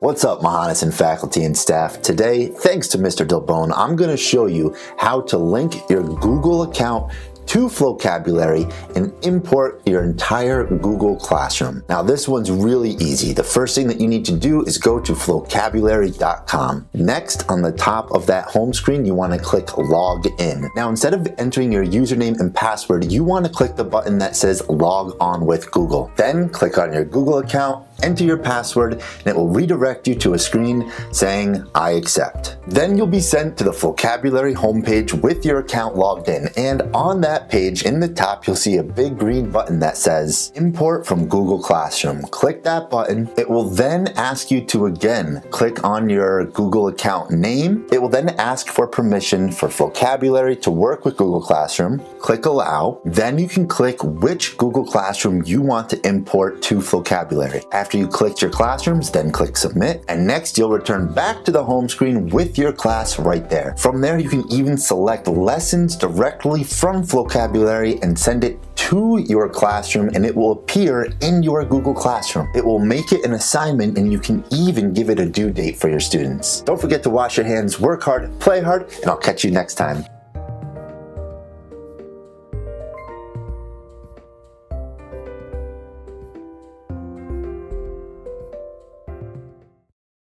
What's up, Mahanas and faculty and staff? Today, thanks to Mr. Dilbon, I'm going to show you how to link your Google account to Flocabulary and import your entire Google Classroom. Now, this one's really easy. The first thing that you need to do is go to flocabulary.com. Next, on the top of that home screen, you wanna click log in. Now, instead of entering your username and password, you wanna click the button that says log on with Google. Then click on your Google account, enter your password, and it will redirect you to a screen saying, I accept. Then you'll be sent to the Flocabulary homepage with your account logged in. And on that page, in the top, you'll see a big green button that says, import from Google Classroom. Click that button. It will then ask you to again, click on your Google account name. It will then ask for permission for Flocabulary to work with Google Classroom. Click allow. Then you can click which Google Classroom you want to import to Flocabulary. After you clicked your classrooms, then click submit, and next you'll return back to the home screen with your class right there. From there, you can even select lessons directly from Flocabulary and send it to your classroom, and it will appear in your Google Classroom. It will make it an assignment, and you can even give it a due date for your students. Don't forget to wash your hands, work hard, play hard, and I'll catch you next time.